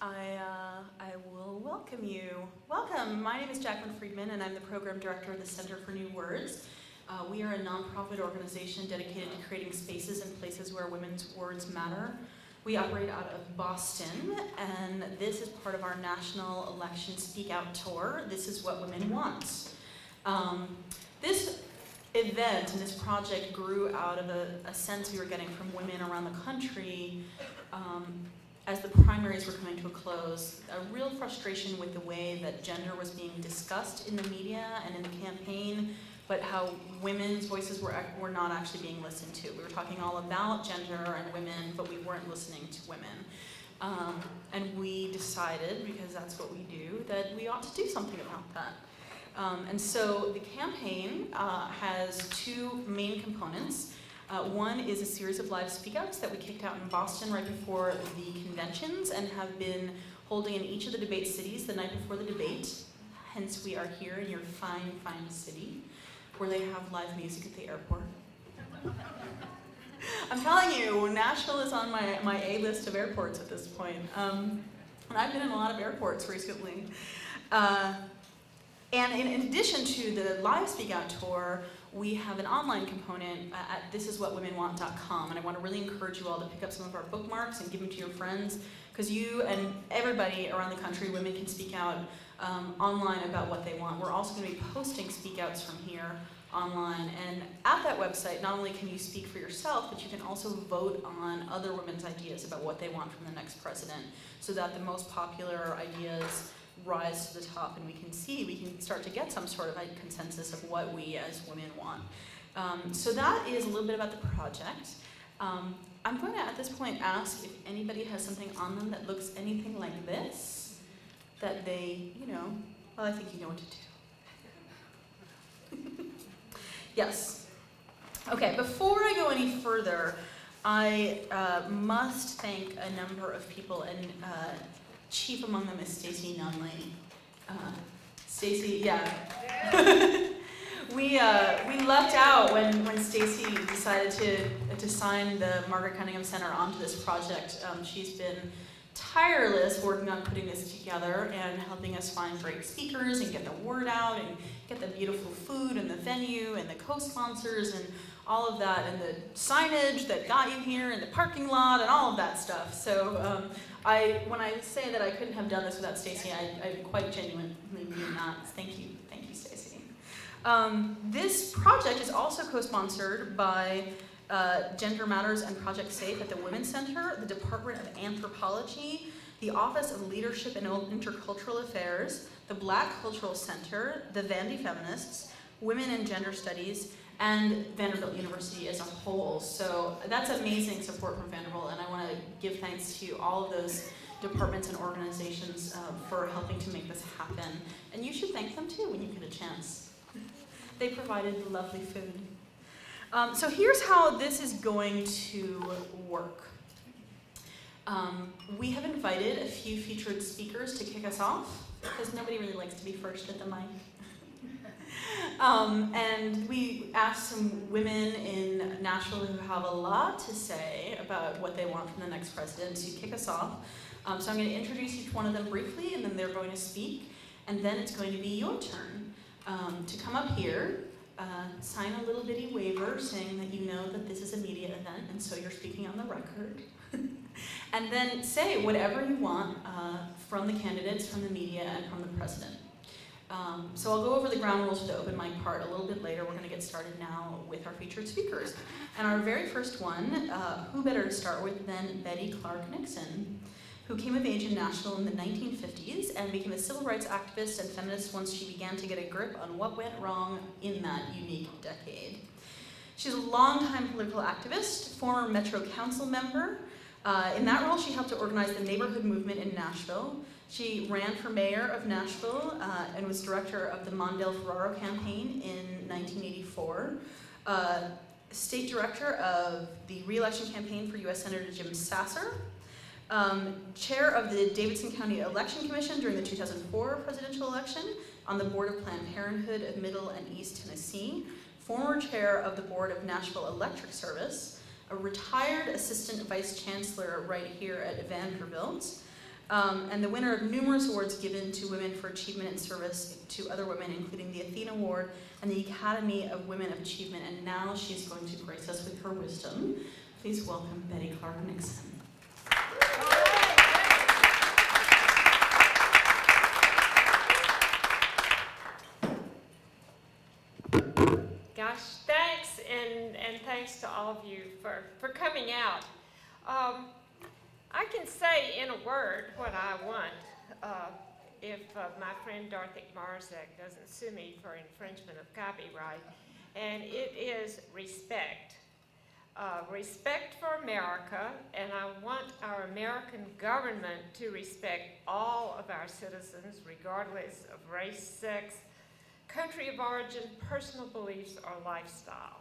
I will welcome you. Welcome. My name is Jacqueline Friedman, and I'm the program director of the Center for New Words. We are a nonprofit organization dedicated to creating spaces and places where women's words matter. We operate out of Boston, and this is part of our national election Speak Out tour. This is what women want. This event and this project grew out of a sense we were getting from women around the country as the primaries were coming to a close, a real frustration with the way that gender was being discussed in the media and in the campaign, but how women's voices were not actually being listened to. We were talking all about gender and women, but we weren't listening to women. And we decided, because that's what we do, that we ought to do something about that. And so the campaign has two main components. One is a series of live speakouts that we kicked out in Boston right before the conventions and have been holding in each of the debate cities the night before the debate. Hence, we are here in your fine, fine city, where they have live music at the airport. I'm telling you, Nashville is on my A-list of airports at this point. And I've been in a lot of airports recently. And in addition to the live Speak Out tour, we have an online component at thisiswhatwomenwant.com. And I want to really encourage you all to pick up some of our bookmarks and give them to your friends, because you and everybody around the country, women can speak out online about what they want. We're also going to be posting Speak Outs from here online. And at that website, not only can you speak for yourself, but you can also vote on other women's ideas about what they want from the next president, so that the most popular ideas rise to the top, and we can start to get some sort of like consensus of what we as women want. So that is a little bit about the project. I'm going to at this point ask if anybody has something on them that looks anything like this, that they, you know, well, I think you know what to do. Yes. Okay, before I go any further, I must thank a number of people, and chief among them is Stacey Nunnally. Stacey, yeah. We lucked out when Stacey decided to sign the Margaret Cunningham Center onto this project. She's been tireless working on putting this together and helping us find great speakers and get the word out and get the beautiful food and the venue and the co-sponsors and all of that, and the signage that got you here and the parking lot and all of that stuff. So when I say that I couldn't have done this without Stacey, I quite genuinely mean that. Thank you, Stacey. This project is also co-sponsored by Gender Matters and Project Safe at the Women's Center, the Department of Anthropology, the Office of Leadership and Intercultural Affairs, the Black Cultural Center, the Vandy Feminists, Women and Gender Studies, and Vanderbilt University as a whole. So that's amazing support from Vanderbilt, and I want to give thanks to all of those departments and organizations for helping to make this happen. And you should thank them too when you get a chance. They provided lovely food. So here's how this is going to work. We have invited a few featured speakers to kick us off, because nobody really likes to be first at the mic. And we asked some women in Nashville who have a lot to say about what they want from the next president to kick us off. So I'm going to introduce each one of them briefly, and then they're going to speak. And then it's going to be your turn to come up here, sign a little bitty waiver saying that you know that this is a media event, and so you're speaking on the record. And then say whatever you want from the candidates, from the media, and from the president. So I'll go over the ground rules for the open mic part a little bit later. We're going to get started now with our featured speakers. And our very first one, who better to start with than Betty Clark Nixon, who came of age in Nashville in the 1950s and became a civil rights activist and feminist once she began to get a grip on what went wrong in that unique decade. She's a longtime political activist, former Metro Council member. In that role, she helped to organize the neighborhood movement in Nashville. She ran for mayor of Nashville and was director of the Mondale-Ferraro campaign in 1984, state director of the re-election campaign for U.S. Senator Jim Sasser, chair of the Davidson County Election Commission during the 2004 presidential election, on the board of Planned Parenthood of Middle and East Tennessee, former chair of the board of Nashville Electric Service, a retired assistant vice chancellor right here at Vanderbilt, and the winner of numerous awards given to women for achievement and service to other women, including the Athena Award and the Academy of Women of Achievement. And now she's going to grace us with her wisdom. Please welcome Betty Clark Nixon. Gosh, thanks, and thanks to all of you for coming out. I can say in a word what I want if my friend Darthik Marzek doesn't sue me for infringement of copyright, and it is respect. Respect for America, and I want our American government to respect all of our citizens regardless of race, sex, country of origin, personal beliefs, or lifestyle.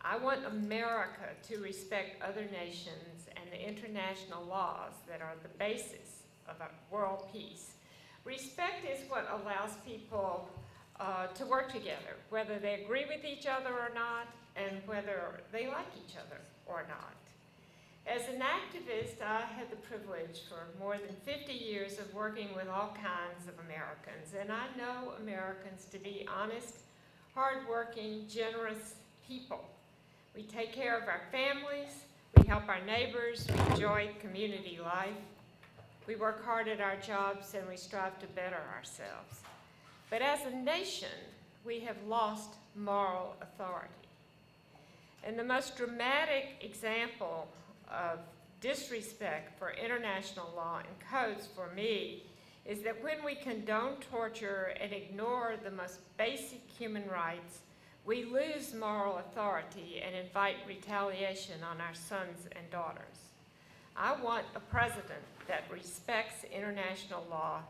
I want America to respect other nations and the international laws that are the basis of world peace. Respect is what allows people to work together, whether they agree with each other or not, and whether they like each other or not. As an activist, I had the privilege for more than 50 years of working with all kinds of Americans, and I know Americans to be honest, hardworking, generous people. We take care of our families, we help our neighbors, we enjoy community life, we work hard at our jobs, and we strive to better ourselves. But as a nation, we have lost moral authority. And the most dramatic example of disrespect for international law and codes for me is that when we condone torture and ignore the most basic human rights, we lose moral authority and invite retaliation on our sons and daughters. I want a president that respects international law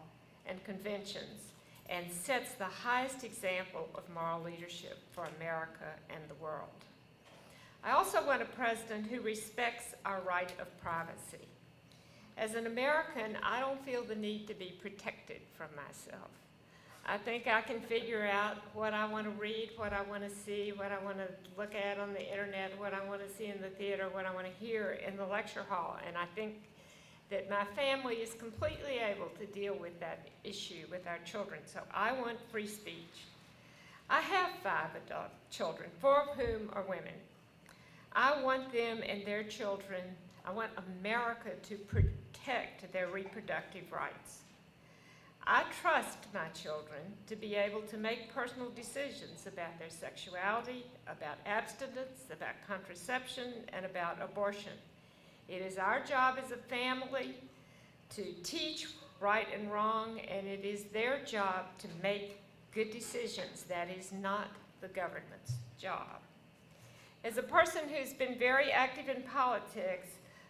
and conventions and sets the highest example of moral leadership for America and the world. I also want a president who respects our right of privacy. As an American, I don't feel the need to be protected from myself. I think I can figure out what I want to read, what I want to see, what I want to look at on the internet, what I want to see in the theater, what I want to hear in the lecture hall. And I think that my family is completely able to deal with that issue with our children. So I want free speech. I have 5 adult children, 4 of whom are women. I want them and their children, I want America to protect their reproductive rights. I trust my children to be able to make personal decisions about their sexuality, about abstinence, about contraception, and about abortion. It is our job as a family to teach right and wrong, and it is their job to make good decisions. That is not the government's job. As a person who's been very active in politics,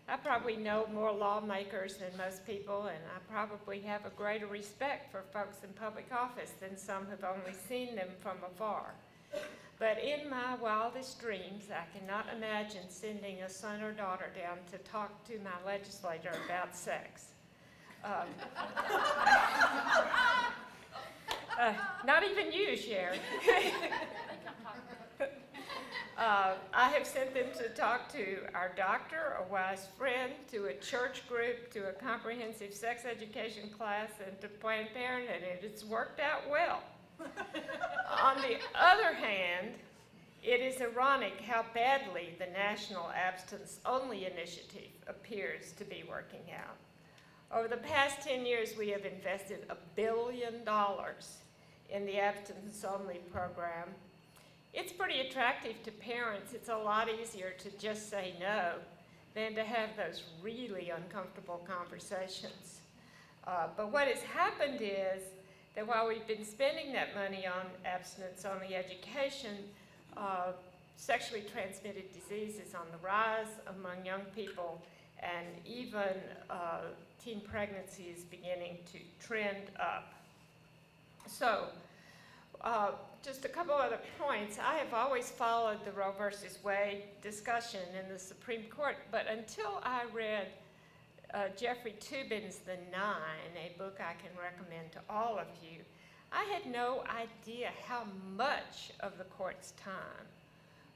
I probably know more lawmakers than most people, and I probably have a greater respect for folks in public office than some have only seen them from afar. But in my wildest dreams, I cannot imagine sending a son or daughter down to talk to my legislator about sex. Not even you, Sherry. I have sent them to talk to our doctor, a wise friend, to a church group, to a comprehensive sex education class, and to Planned Parenthood, and it's worked out well. On the other hand, it is ironic how badly the National Abstinence Only Initiative appears to be working out. Over the past 10 years, we have invested $1 billion in the abstinence only program. It's pretty attractive to parents. It's a lot easier to just say no than to have those really uncomfortable conversations. But what has happened is that while we've been spending that money on abstinence-only education, sexually transmitted disease is on the rise among young people, and even teen pregnancy is beginning to trend up. So, just a couple other points. I have always followed the Roe versus Wade discussion in the Supreme Court, but until I read Jeffrey Toobin's The Nine, a book I can recommend to all of you, I had no idea how much of the court's time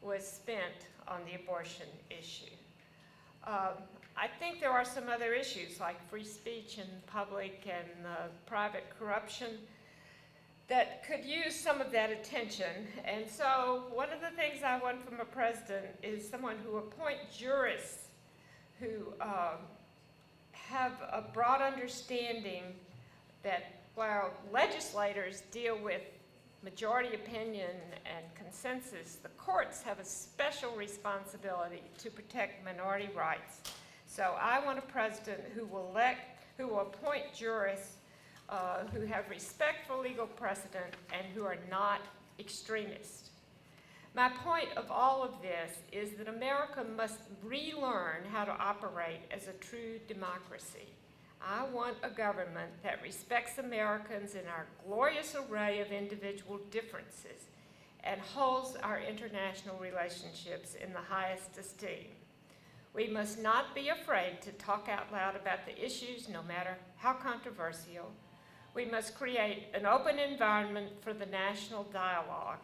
was spent on the abortion issue. I think there are some other issues like free speech and public and private corruption that could use some of that attention. And so one of the things I want from a president is someone who appoints jurists who have a broad understanding that while legislators deal with majority opinion and consensus, the courts have a special responsibility to protect minority rights. So I want a president who will appoint jurists who have respect for legal precedent and who are not extremists. My point of all of this is that America must relearn how to operate as a true democracy. I want a government that respects Americans in our glorious array of individual differences and holds our international relationships in the highest esteem. We must not be afraid to talk out loud about the issues, no matter how controversial. We must create an open environment for the national dialogue.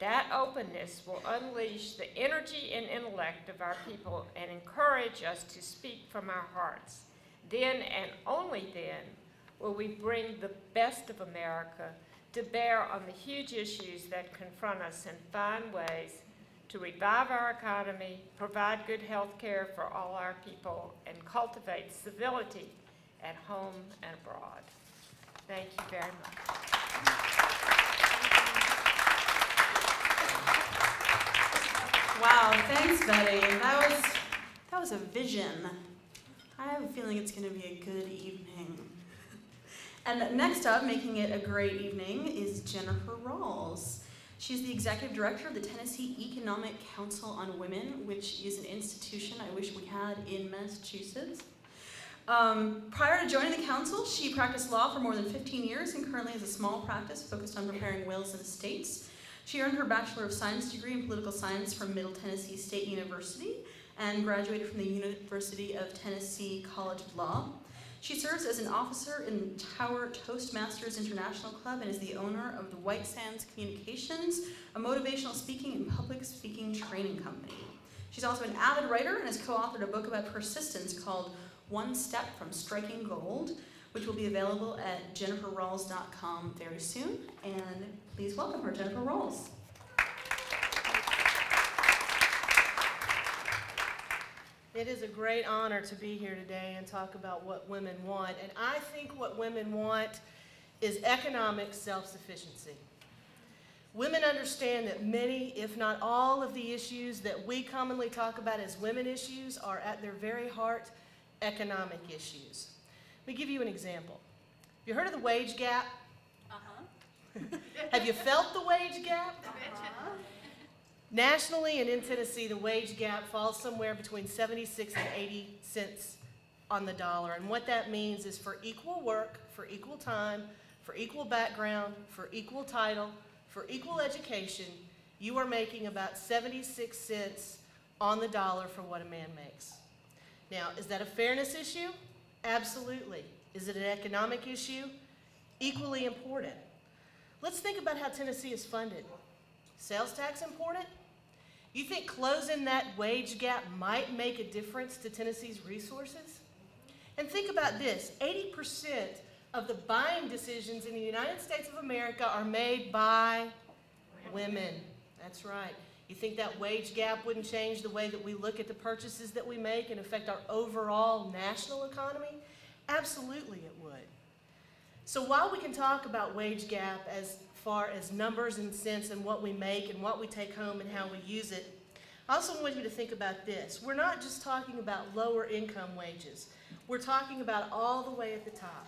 That openness will unleash the energy and intellect of our people and encourage us to speak from our hearts. Then and only then will we bring the best of America to bear on the huge issues that confront us and find ways to revive our economy, provide good health care for all our people, and cultivate civility at home and abroad. Thank you very much. Wow, thanks, Betty. That was a vision. I have a feeling it's going to be a good evening. And next up, making it a great evening, is Jennifer Rawls. She's the executive director of the Tennessee Economic Council on Women, which is an institution I wish we had in Massachusetts. Prior to joining the council, she practiced law for more than 15 years and currently has a small practice focused on preparing wills and estates. She earned her Bachelor of Science degree in political science from Middle Tennessee State University and graduated from the University of Tennessee College of Law. She serves as an officer in Tower Toastmasters International Club and is the owner of the White Sands Communications, a motivational speaking and public speaking training company. She's also an avid writer and has co-authored a book about persistence called One Step from Striking Gold, which will be available at jenniferrawls.com very soon. And please welcome her, Jennifer Rawls. It is a great honor to be here today and talk about what women want. And I think what women want is economic self-sufficiency. Women understand that many, if not all, of the issues that we commonly talk about as women issues are at their very heart economic issues. Let me give you an example. Have you heard of the wage gap? Uh-huh. Have you felt the wage gap? Uh-huh. Nationally and in Tennessee, the wage gap falls somewhere between 76 and 80 cents on the dollar. And what that means is for equal work, for equal time, for equal background, for equal title, for equal education, you are making about 76 cents on the dollar for what a man makes. Now, is that a fairness issue? Absolutely. Is it an economic issue? Equally important. Let's think about how Tennessee is funded. Sales tax important? You think closing that wage gap might make a difference to Tennessee's resources? And think about this, 80% of the buying decisions in the United States of America are made by women. That's right. You think that wage gap wouldn't change the way that we look at the purchases that we make and affect our overall national economy? Absolutely it would. So while we can talk about wage gap as far as numbers and cents and what we make and what we take home and how we use it, I also want you to think about this. We're not just talking about lower income wages. We're talking about all the way at the top.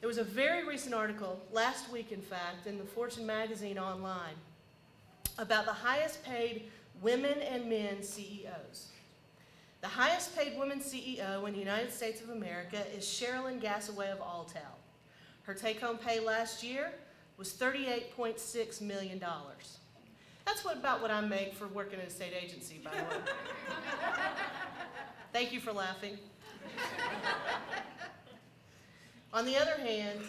There was a very recent article, last week in fact, in the Fortune magazine online about the highest paid women and men CEOs. The highest paid women CEO in the United States of America is Sherilyn Gassaway of Alltel. Her take-home pay last year was $38.6 million. That's about what I make for working at a state agency, by the way. Thank you for laughing. On the other hand,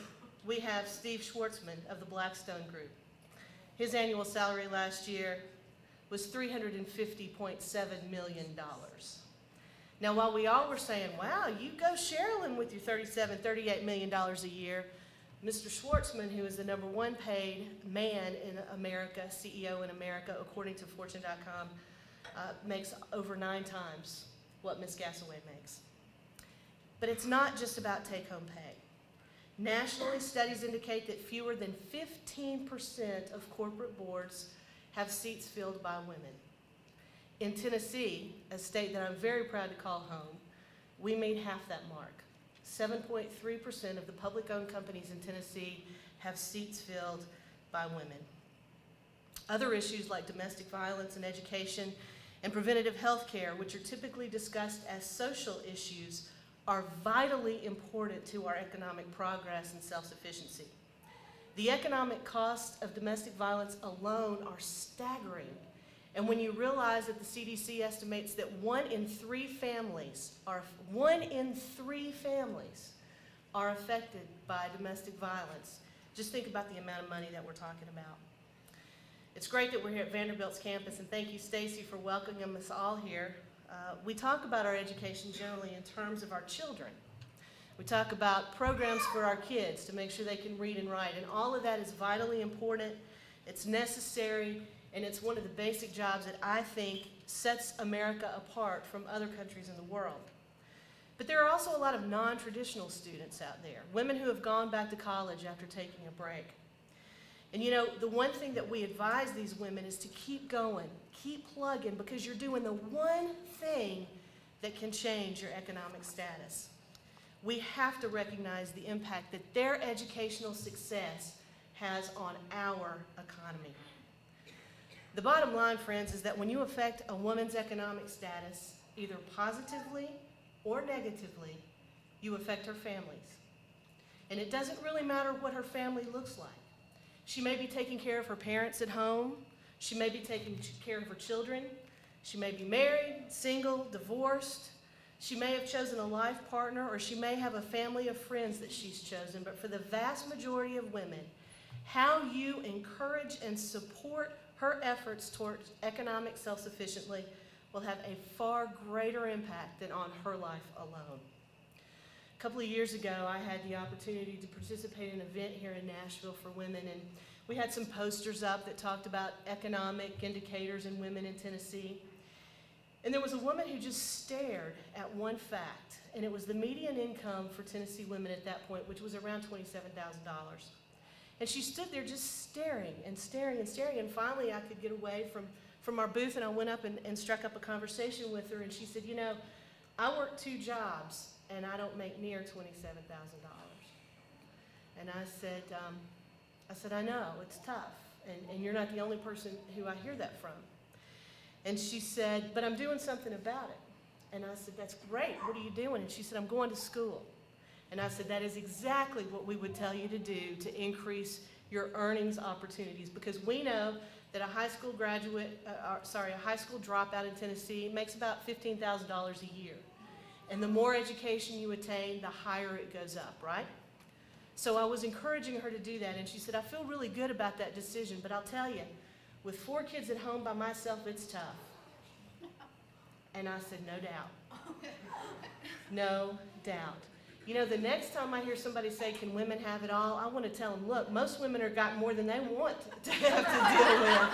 we have Steve Schwartzman of the Blackstone Group. His annual salary last year was $350.7 million. Now, while we all were saying, wow, you go Sherilyn with your $37, $38 million a year, Mr. Schwartzman, who is the number one paid man in America, CEO in America, according to Fortune.com, makes over 9 times what Ms. Gasaway makes. But it's not just about take-home pay. Nationally, studies indicate that fewer than 15% of corporate boards have seats filled by women. In Tennessee, a state that I'm very proud to call home, we made half that mark. 7.3% of the public-owned companies in Tennessee have seats filled by women. Other issues like domestic violence and education and preventative health care, which are typically discussed as social issues, are vitally important to our economic progress and self-sufficiency. The economic costs of domestic violence alone are staggering. And when you realize that the CDC estimates that 1 in 3 families are affected by domestic violence, just think about the amount of money that we're talking about. It's great that we're here at Vanderbilt's campus, and thank you, Stacey, for welcoming us all here. We talk about our education generally in terms of our children. We talk about programs for our kids to make sure they can read and write, and all of that is vitally important, it's necessary, and it's one of the basic jobs that I think sets America apart from other countries in the world. But there are also a lot of non-traditional students out there, women who have gone back to college after taking a break. And you know, the one thing that we advise these women is to keep going, keep plugging, because you're doing the one thing that can change your economic status. We have to recognize the impact that their educational success has on our economy. The bottom line, friends, is that when you affect a woman's economic status, either positively or negatively, you affect her families. And it doesn't really matter what her family looks like. She may be taking care of her parents at home. She may be taking care of her children. She may be married, single, divorced. She may have chosen a life partner, or she may have a family of friends that she's chosen. But for the vast majority of women, how you encourage and support her efforts towards economic self-sufficiency will have a far greater impact than on her life alone. A couple of years ago, I had the opportunity to participate in an event here in Nashville for women, and we had some posters up that talked about economic indicators in women in Tennessee. And there was a woman who just stared at one fact, and it was the median income for Tennessee women at that point, which was around $27,000. And she stood there just staring and staring and staring, and finally I could get away from our booth, and I went up and struck up a conversation with her, and she said, you know, I work 2 jobs and I don't make near $27,000. And I said, I know, it's tough, and you're not the only person who I hear that from. And she said, but I'm doing something about it. And I said, that's great, what are you doing? And she said, I'm going to school. And I said, that is exactly what we would tell you to do to increase your earnings opportunities, because we know that a high school dropout in Tennessee makes about $15,000 a year. And the more education you attain, the higher it goes up, right? So I was encouraging her to do that, and she said, I feel really good about that decision, but I'll tell you, with 4 kids at home by myself, it's tough. And I said, no doubt. No doubt. You know, the next time I hear somebody say, can women have it all, I want to tell them, look, most women are got more than they want to have to deal with.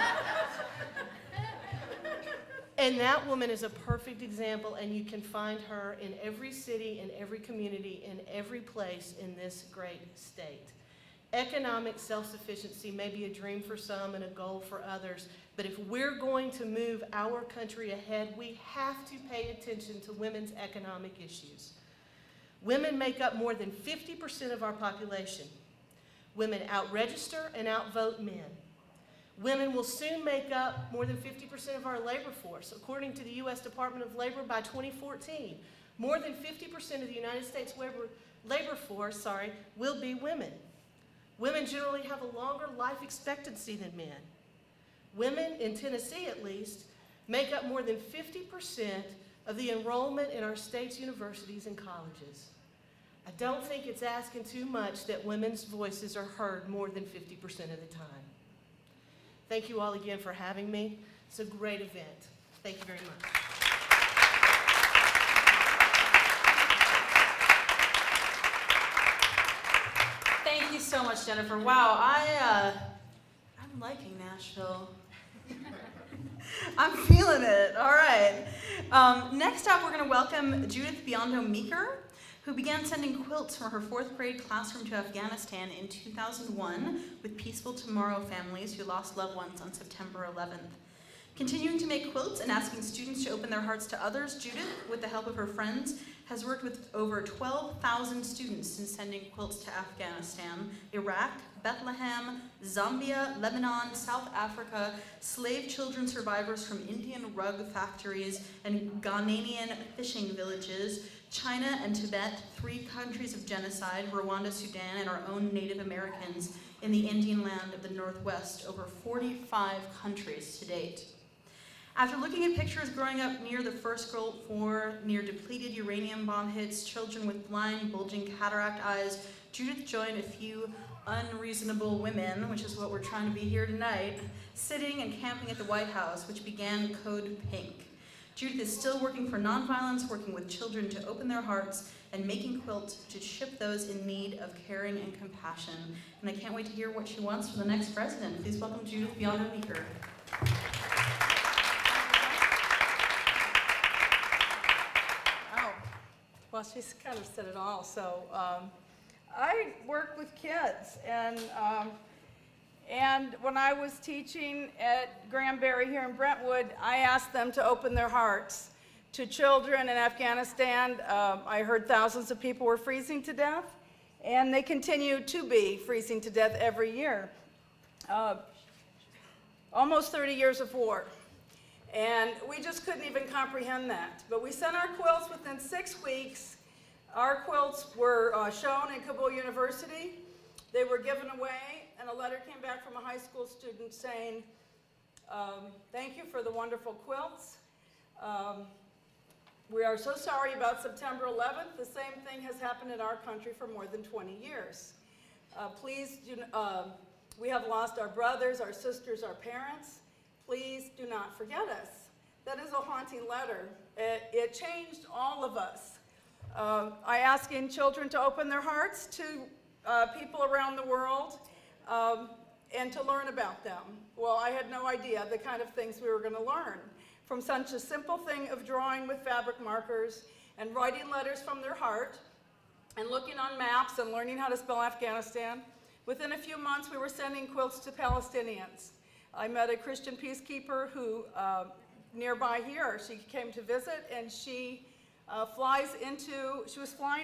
And that woman is a perfect example, and you can find her in every city, in every community, in every place in this great state. Economic self-sufficiency may be a dream for some and a goal for others, but if we're going to move our country ahead, we have to pay attention to women's economic issues. Women make up more than 50% of our population. Women outregister and outvote men. Women will soon make up more than 50% of our labor force. According to the U.S. Department of Labor, by 2014, more than 50% of the United States labor force will be women. Women generally have a longer life expectancy than men. Women, in Tennessee at least, make up more than 50% of the enrollment in our state's universities and colleges. I don't think it's asking too much that women's voices are heard more than 50% of the time. Thank you all again for having me. It's a great event. Thank you very much. you so much, Jennifer. Wow, I'm liking Nashville. I'm feeling it. All right. Next up, we're going to welcome Judith Biondo Meeker, who began sending quilts from her 4th grade classroom to Afghanistan in 2001 with Peaceful Tomorrow families who lost loved ones on September 11th. Continuing to make quilts and asking students to open their hearts to others, Judith, with the help of her friends, has worked with over 12,000 students in sending quilts to Afghanistan, Iraq, Bethlehem, Zambia, Lebanon, South Africa, slave children survivors from Indian rug factories and Ghanaian fishing villages, China and Tibet, 3 countries of genocide, Rwanda, Sudan, and our own Native Americans in the Indian land of the Northwest, over 45 countries to date. After looking at pictures growing up near the first Gulf War, near depleted uranium bomb hits, children with blind, bulging cataract eyes, Judith joined a few unreasonable women, which is what we're trying to be here tonight, sitting and camping at the White House, which began Code Pink. Judith is still working for nonviolence, working with children to open their hearts, and making quilts to ship those in need of caring and compassion. And I can't wait to hear what she wants for the next president. Please welcome Judith Biondo Meeker. Well, she's kind of said it all. So I work with kids, and when I was teaching at Granbury here in Brentwood, I asked them to open their hearts to children in Afghanistan. I heard thousands of people were freezing to death, and they continue to be freezing to death every year. Almost 30 years of war. And we just couldn't even comprehend that. But we sent our quilts within 6 weeks. Our quilts were shown in Kabul University. They were given away, and a letter came back from a high school student saying, thank you for the wonderful quilts. We are so sorry about September 11th. The same thing has happened in our country for more than 20 years. Please, we have lost our brothers, our sisters, our parents. Please do not forget us. That is a haunting letter. It changed all of us. I asking children to open their hearts to people around the world and to learn about them. Well, I had no idea the kind of things we were going to learn from such a simple thing of drawing with fabric markers and writing letters from their heart and looking on maps and learning how to spell Afghanistan. Within a few months, we were sending quilts to Palestinians. I met a Christian peacekeeper who, nearby here, she came to visit, and she was flying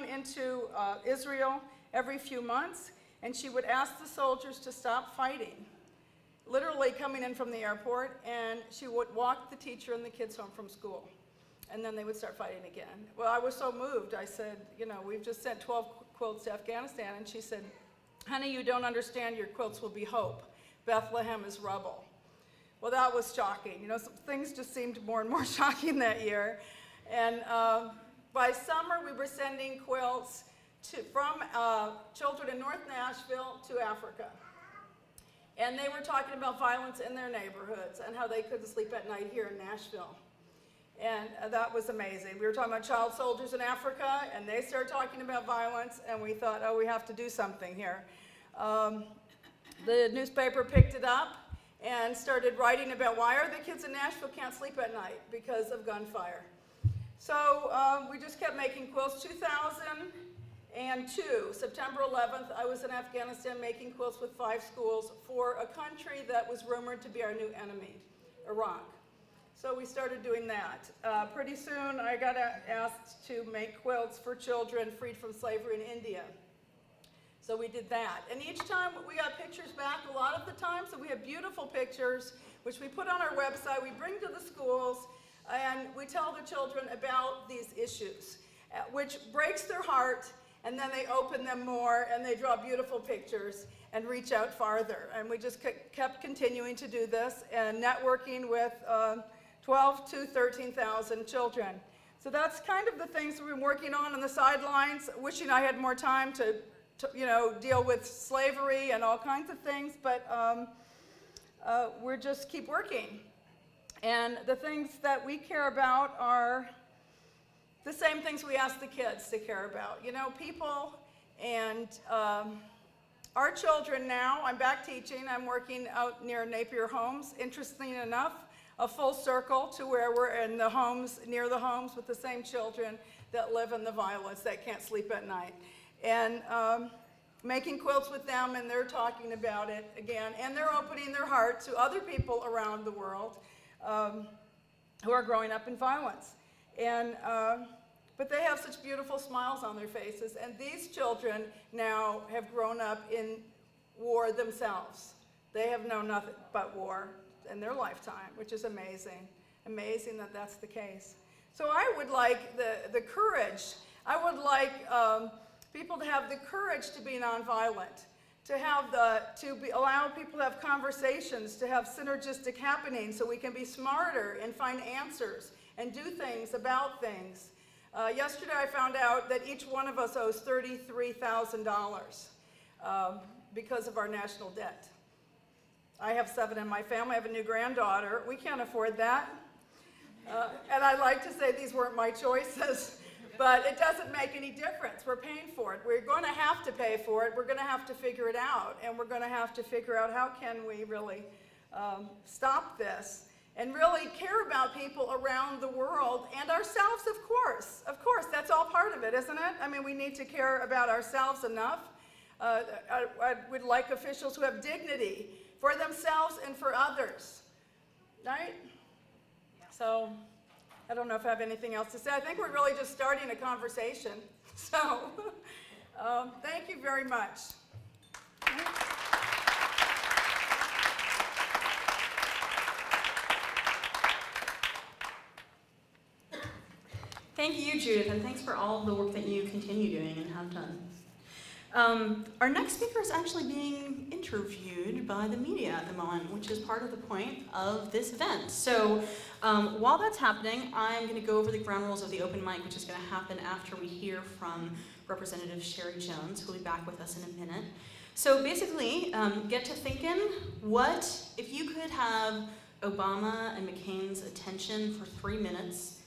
into Israel every few months, and she would ask the soldiers to stop fighting, literally coming in from the airport, and she would walk the teacher and the kids home from school, and then they would start fighting again. Well, I was so moved. I said, you know, we've just sent 12 quilts to Afghanistan, and she said, honey, you don't understand. Your quilts will be hope. Bethlehem is rubble. Well, that was shocking. You know, some things just seemed more and more shocking that year. And by summer, we were sending quilts from children in North Nashville to Africa. And they were talking about violence in their neighborhoods and how they couldn't sleep at night here in Nashville. And that was amazing. We were talking about child soldiers in Africa, and they started talking about violence, and we thought, oh, we have to do something here. The newspaper picked it up and started writing about why are the kids in Nashville can't sleep at night because of gunfire. So we just kept making quilts. 2002, September 11th, I was in Afghanistan making quilts with 5 schools for a country that was rumored to be our new enemy, Iraq. So we started doing that. Pretty soon I got asked to make quilts for children freed from slavery in India. So we did that. And each time we got pictures back a lot of the time, so we have beautiful pictures, which we put on our website, we bring to the schools, and we tell the children about these issues, which breaks their heart, and then they open them more, and they draw beautiful pictures and reach out farther. And we just kept continuing to do this and networking with 12 to 13,000 children. So that's kind of the things we've been working on the sidelines, wishing I had more time to you know, deal with slavery and all kinds of things, but we're just keep working. And the things that we care about are the same things we ask the kids to care about. You know, people and Our children now, I'm back teaching, I'm working out near Napier Homes, interesting enough, a full circle to where we're in the homes, near the homes with the same children that live in the violence, that can't sleep at night. And making quilts with them, and they're talking about it again, and they're opening their heart to other people around the world who are growing up in violence. And, but they have such beautiful smiles on their faces, and these children now have grown up in war themselves. They have known nothing but war in their lifetime, which is amazing. Amazing that that's the case. So I would like the courage. I would like people to have the courage to be nonviolent, to have allow people to have conversations, to have synergistic happenings so we can be smarter and find answers and do things about things. Yesterday I found out that each one of us owes $33,000 because of our national debt. I have 7 in my family. I have a new granddaughter. We can't afford that. And I like to say these weren't my choices, but it doesn't make any difference. We're paying for it. We're going to have to pay for it. We're going to have to figure it out, and we're going to have to figure out how can we really stop this and really care about people around the world and ourselves, of course. Of course, that's all part of it, isn't it? I mean, we need to care about ourselves enough. I would like officials who have dignity for themselves and for others, right? Yeah. So I don't know if I have anything else to say. I think we're really just starting a conversation. So thank you very much. Thank you, Judith, and thanks for all of the work that you continue doing and have done. Our next speaker is actually being interviewed by the media at the moment, which is part of the point of this event. So while that's happening, I'm going to go over the ground rules of the open mic, which is going to happen after we hear from Representative Sherry Jones, who will be back with us in a minute. So basically, get to thinking, what if you could have Obama and McCain's attention for 3 minutes?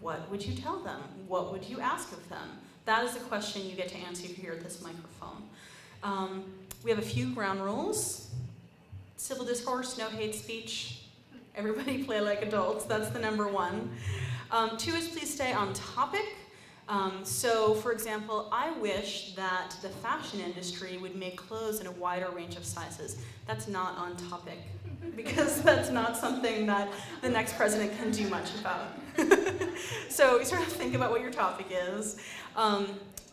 What would you tell them? What would you ask of them? That is the question you get to answer here at this microphone. We have a few ground rules. Civil discourse, no hate speech. Everybody play like adults, that's the number one. 2 is please stay on topic. So for example, I wish that the fashion industry would make clothes in a wider range of sizes. That's not on topic, because that's not something that the next president can do much about. So you sort of think about what your topic is.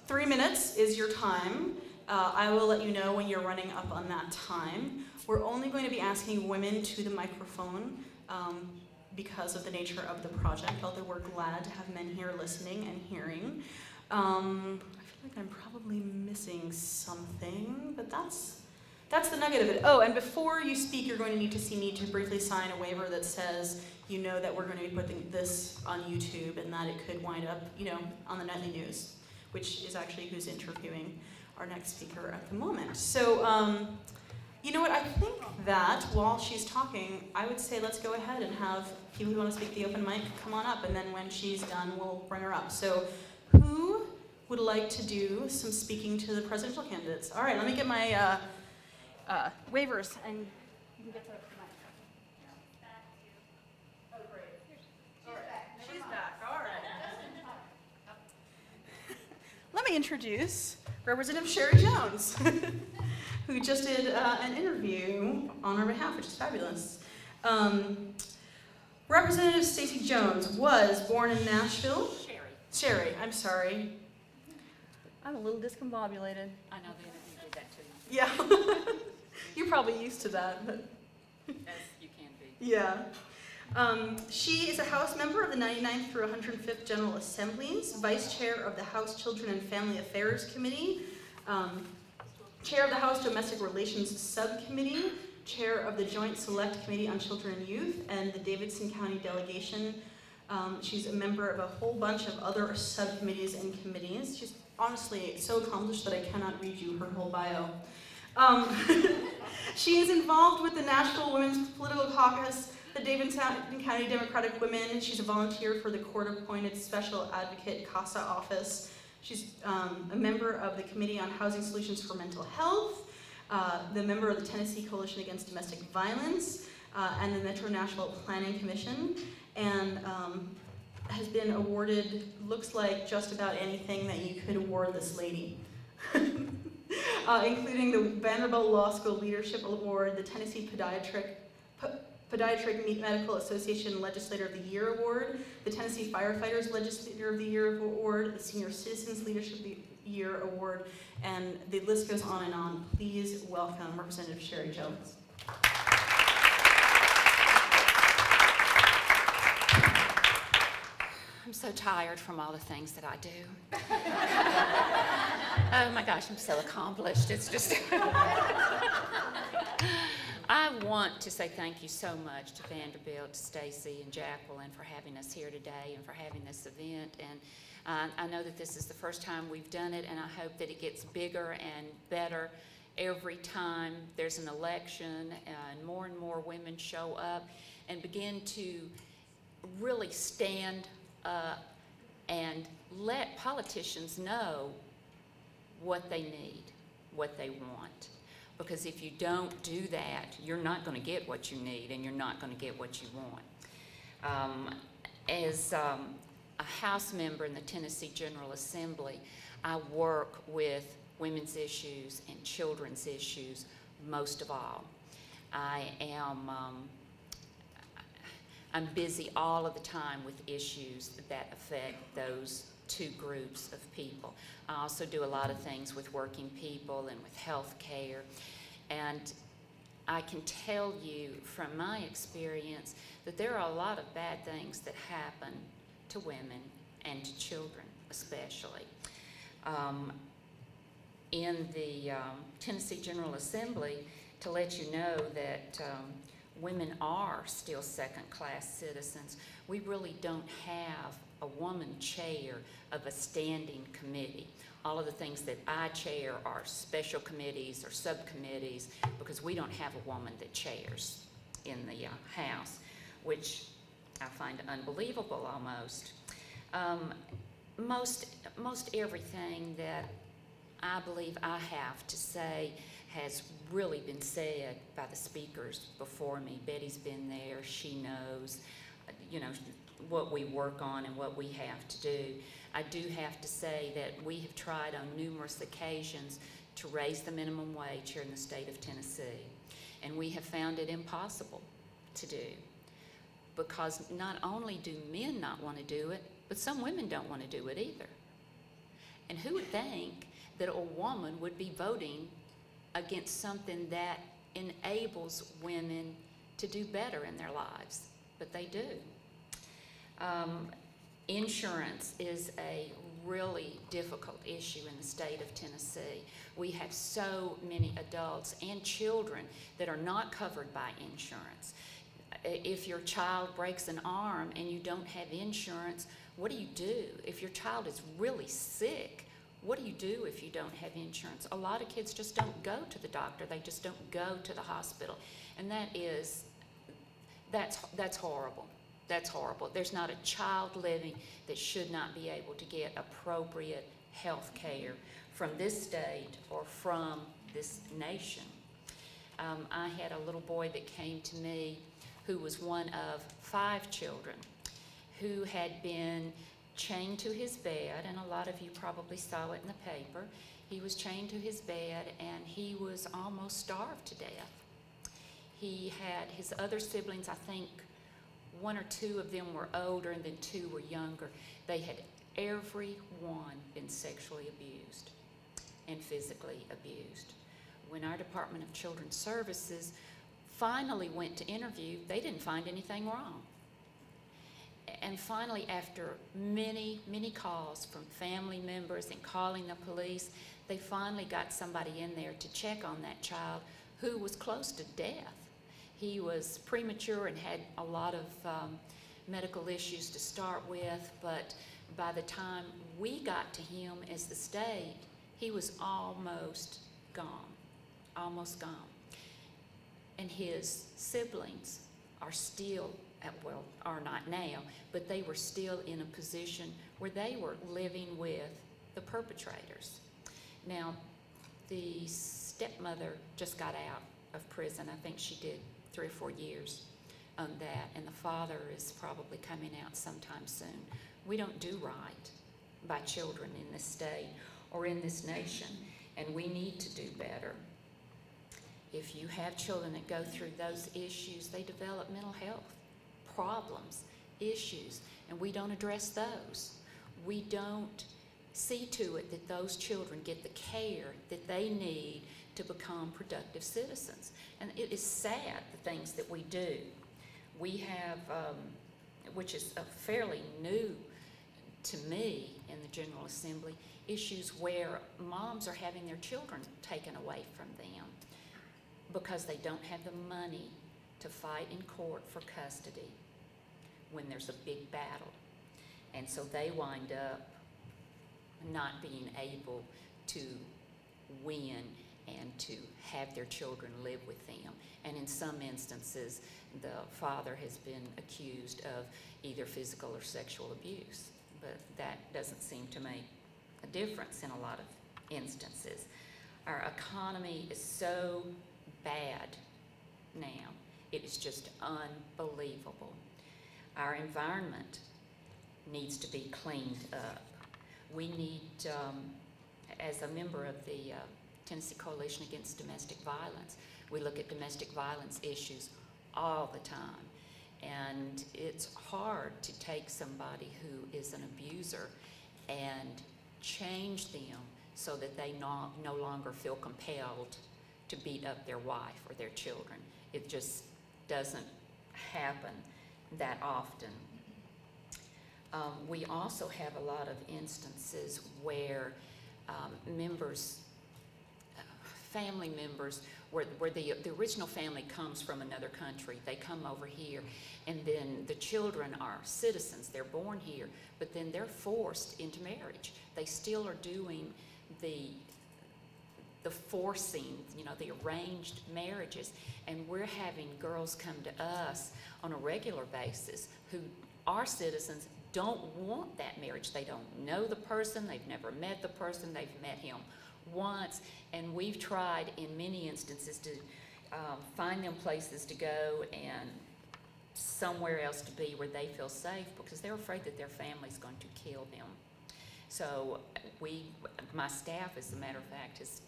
3 minutes is your time. I will let you know when you're running up on that time. We're only going to be asking women to the microphone because of the nature of the project, although we're glad to have men here listening and hearing. I feel like I'm probably missing something, but that's the nugget of it. Oh, and before you speak, you're going to need to see me to briefly sign a waiver that says you know that we're going to be putting this on YouTube and that it could wind up, you know, on the nightly news, which is actually who's interviewing our next speaker at the moment. So, you know what, I think that while she's talking, I would say let's go ahead and have people who want to speak the open mic come on up, and then when she's done, we'll bring her up. So, who would like to do some speaking to the presidential candidates? All right, let me get my waivers, and you can get the mic. Oh, great. All right. She's back. All right. Let me introduce Representative Sherry Jones, who just did an interview on our behalf, which is fabulous. Representative Stacey Jones was born in Nashville. Sherry, I'm sorry. I'm a little discombobulated. I know the interview did that too. Yeah. You're probably used to that. But as you can be. Yeah. She is a House member of the 99th through 105th General Assemblies, Vice Chair of the House Children and Family Affairs Committee, Chair of the House Domestic Relations Subcommittee, Chair of the Joint Select Committee on Children and Youth, and the Davidson County Delegation. She's a member of a whole bunch of other subcommittees and committees. She's honestly so accomplished that I cannot read you her whole bio. She is involved with the Nashville Women's Political Caucus, the Davidson County Democratic Women. She's a volunteer for the court-appointed Special Advocate CASA office, She's a member of the Committee on Housing Solutions for Mental Health, the member of the Tennessee Coalition Against Domestic Violence, and the Metro Nashville Planning Commission, and has been awarded, looks like, just about anything that you could award this lady. Including the Vanderbilt Law School Leadership Award, the Tennessee Podiatric Medical Association Legislator of the Year Award, the Tennessee Firefighters Legislator of the Year Award, the Senior Citizens Leadership of the Year Award, and the list goes on and on. Please welcome Representative Sherry Jones. I'm so tired from all the things that I do. Oh my gosh, I'm so accomplished. It's just... I want to say thank you so much to Vanderbilt, to Stacey and Jacqueline for having us here today and for having this event. And I know that this is the first time we've done it, and I hope that it gets bigger and better every time there's an election, and more women show up and begin to really stand up and let politicians know what they need, what they want. Because if you don't do that, you're not going to get what you need, and you're not going to get what you want. As a House member in the Tennessee General Assembly, I work with women's issues and children's issues most of all. I am I'm busy all of the time with issues that affect those two groups of people. I also do a lot of things with working people and with health care. And I can tell you from my experience that there are a lot of bad things that happen to women and to children especially. In the Tennessee General Assembly, to let you know that women are still second-class citizens. We really don't have a woman chair of a standing committee. All of the things that I chair are special committees or subcommittees because we don't have a woman that chairs in the House, which I find unbelievable almost. Most everything that I believe I have to say has really been said by the speakers before me. Betty's been there, she knows, you know, what we work on and what we have to do. I do have to say that we have tried on numerous occasions to raise the minimum wage here in the state of Tennessee, and we have found it impossible to do because not only do men not want to do it, but some women don't want to do it either. And who would think that a woman would be voting against something that enables women to do better in their lives, but they do. Insurance is a really difficult issue in the state of Tennessee. We have so many adults and children that are not covered by insurance. If your child breaks an arm and you don't have insurance, what do you do? If your child is really sick, what do you do if you don't have insurance? A lot of kids just don't go to the doctor. They just don't go to the hospital. And that's horrible. That's horrible. There's not a child living that should not be able to get appropriate health care from this state or from this nation. I had a little boy that came to me who was one of 5 children who had been chained to his bed, and a lot of you probably saw it in the paper. He was chained to his bed, and he was almost starved to death. He had his other siblings, I think, 1 or 2 of them were older and then 2 were younger. They had everyone been sexually abused and physically abused. When our Department of Children's Services finally went to interview, they didn't find anything wrong. And finally, after many, many calls from family members and calling the police, they finally got somebody in there to check on that child who was close to death. He was premature and had a lot of medical issues to start with, but by the time we got to him as the state, he was almost gone, almost gone. And his siblings are still, well, are not now, but they were still in a position where they were living with the perpetrators. Now, the stepmother just got out of prison. I think she did 3 or 4 years on that, and the father is probably coming out sometime soon. We don't do right by children in this state or in this nation, and we need to do better. If you have children that go through those issues, they develop mental health problems, issues, and we don't address those. We don't see to it that those children get the care that they need to become productive citizens. And it is sad, the things that we do. We have, which is fairly new to me in the General Assembly, issues where moms are having their children taken away from them because they don't have the money to fight in court for custody when there's a big battle. And so they wind up not being able to win and to have their children live with them. And in some instances, the father has been accused of either physical or sexual abuse. But that doesn't seem to make a difference in a lot of instances. Our economy is so bad now. It is just unbelievable. Our environment needs to be cleaned up. We need, as a member of the Tennessee Coalition Against Domestic Violence, we look at domestic violence issues all the time. And it's hard to take somebody who is an abuser and change them so that they no longer feel compelled to beat up their wife or their children. It just doesn't happen that often. We also have a lot of instances where family members, where the original family comes from another country, they come over here, and then the children are citizens, they're born here, but then they're forced into marriage. They still are doing the forcing, you know, the arranged marriages, and we're having girls come to us on a regular basis who are citizens, don't want that marriage. They don't know the person, they've never met the person, they've met him once, and we've tried in many instances to find them places to go and somewhere else to be where they feel safe because they're afraid that their family's going to kill them. So my staff, as a matter of fact, has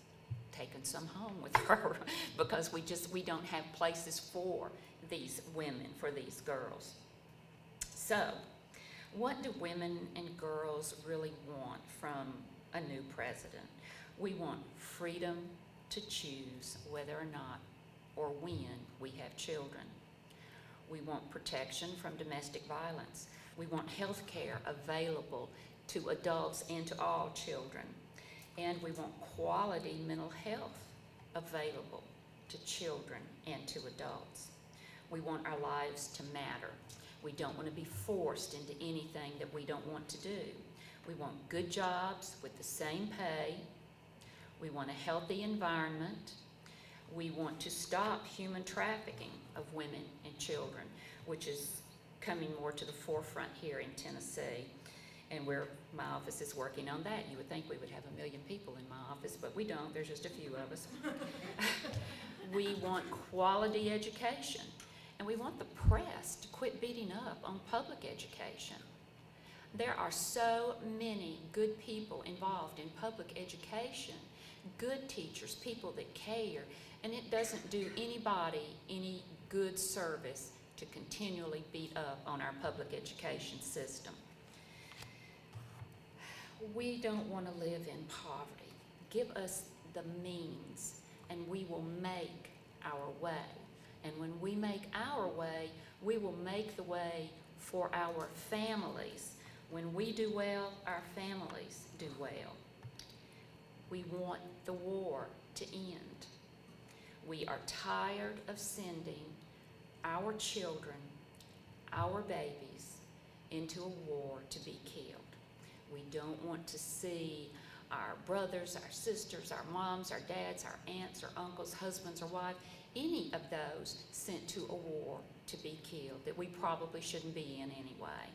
taken some home with her because we don't have places for these women, for these girls. So, what do women and girls really want from a new president? We want freedom to choose whether or not or when we have children. We want protection from domestic violence. We want health care available to adults and to all children. And we want quality mental health available to children and to adults. We want our lives to matter. We don't want to be forced into anything that we don't want to do. We want good jobs with the same pay. We want a healthy environment. We want to stop human trafficking of women and children, which is coming more to the forefront here in Tennessee. And my office is working on that. You would think we would have 1 million people in my office, but we don't. There's just a few of us. We want quality education. And we want the press to quit beating up on public education. There are so many good people involved in public education, good teachers, people that care, and it doesn't do anybody any good service to continually beat up on our public education system. We don't want to live in poverty. Give us the means, and we will make our way. And when we make our way, we will make the way for our families. When we do well, our families do well. We want the war to end. We are tired of sending our children, our babies, into a war to be killed. We don't want to see our brothers, our sisters, our moms, our dads, our aunts, our uncles, husbands, or wives, any of those sent to a war to be killed that we probably shouldn't be in anyway.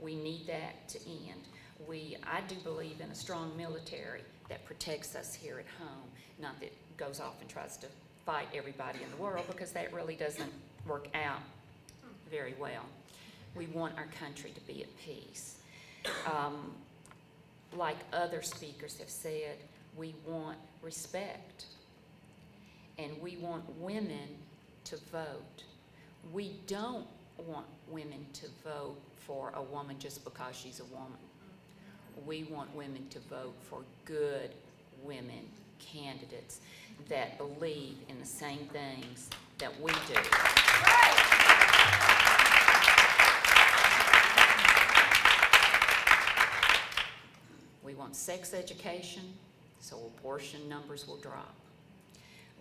We need that to end. I do believe in a strong military that protects us here at home, not that goes off and tries to fight everybody in the world, because that really doesn't work out very well. We want our country to be at peace. Like other speakers have said, we want respect, and we want women to vote. We don't want women to vote for a woman just because she's a woman. We want women to vote for good women candidates that believe in the same things that we do. We want sex education, so abortion numbers will drop.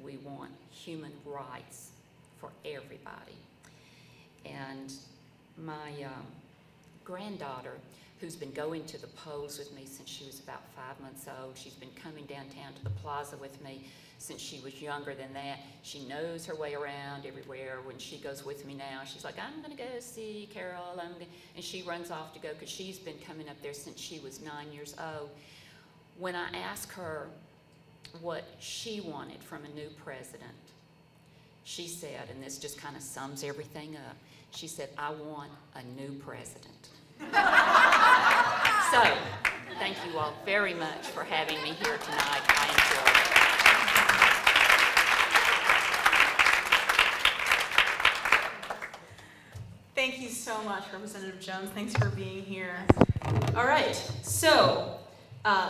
We want human rights for everybody. And my granddaughter, who's been going to the polls with me since she was about 5 months old. She's been coming downtown to the plaza with me since she was younger than that. She knows her way around everywhere. When she goes with me now, she's like, I'm gonna go see Carol, and she runs off to go, because she's been coming up there since she was 9 years old. When I asked her what she wanted from a new president, she said, and this just kind of sums everything up, she said, I want a new president. So, thank you all very much for having me here tonight. I enjoyed it. Thank you so much, Representative Jones. Thanks for being here. All right, so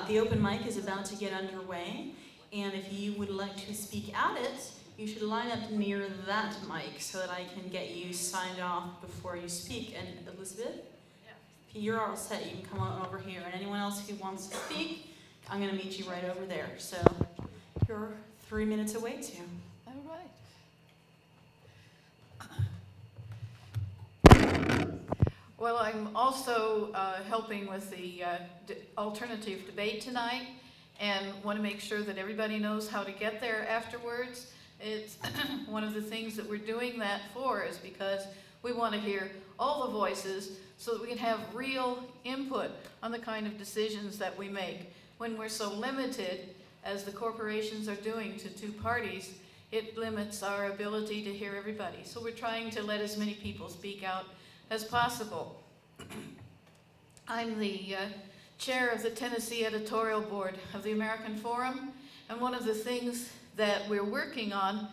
the open mic is about to get underway, and if you would like to speak at it, you should line up near that mic so that I can get you signed off before you speak. And Elizabeth? You're all set, you can come on over here. And anyone else who wants to speak, I'm gonna meet you right over there. So you're 3 minutes away too. All right. Well, I'm also helping with the alternative debate tonight, and wanna make sure that everybody knows how to get there afterwards. It's one of the things that we're doing that for is because we wanna hear all the voices so that we can have real input on the kind of decisions that we make. When we're so limited, as the corporations are doing, to two parties, it limits our ability to hear everybody. So we're trying to let as many people speak out as possible. I'm the chair of the Tennessee Editorial Board of the American Forum, and one of the things that we're working on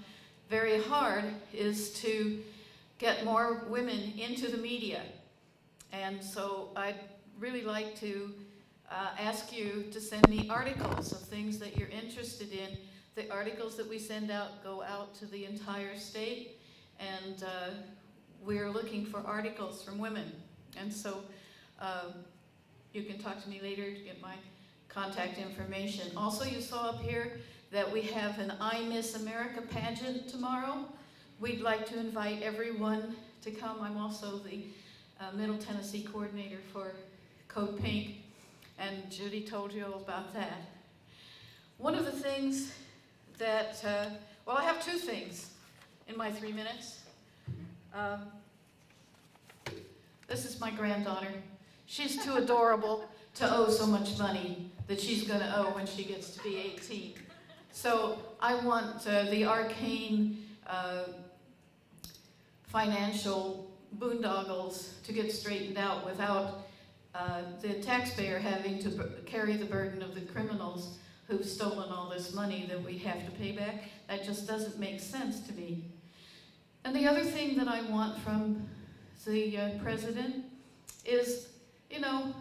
very hard is to get more women into the media. And so I'd really like to ask you to send me articles of things that you're interested in. The articles that we send out go out to the entire state, and we're looking for articles from women. And so you can talk to me later to get my contact information. Also, you saw up here that we have an I Miss America pageant tomorrow. We'd like to invite everyone to come. I'm also the Middle Tennessee coordinator for Code Pink, and Judy told you all about that. One of the things that, well, I have two things in my 3 minutes. This is my granddaughter. She's too adorable to owe so much money that she's going to owe when she gets to be 18. So I want the arcane financial boondoggles to get straightened out without the taxpayer having to carry the burden of the criminals who've stolen all this money that we have to pay back. That just doesn't make sense to me. And the other thing that I want from the president is, you know,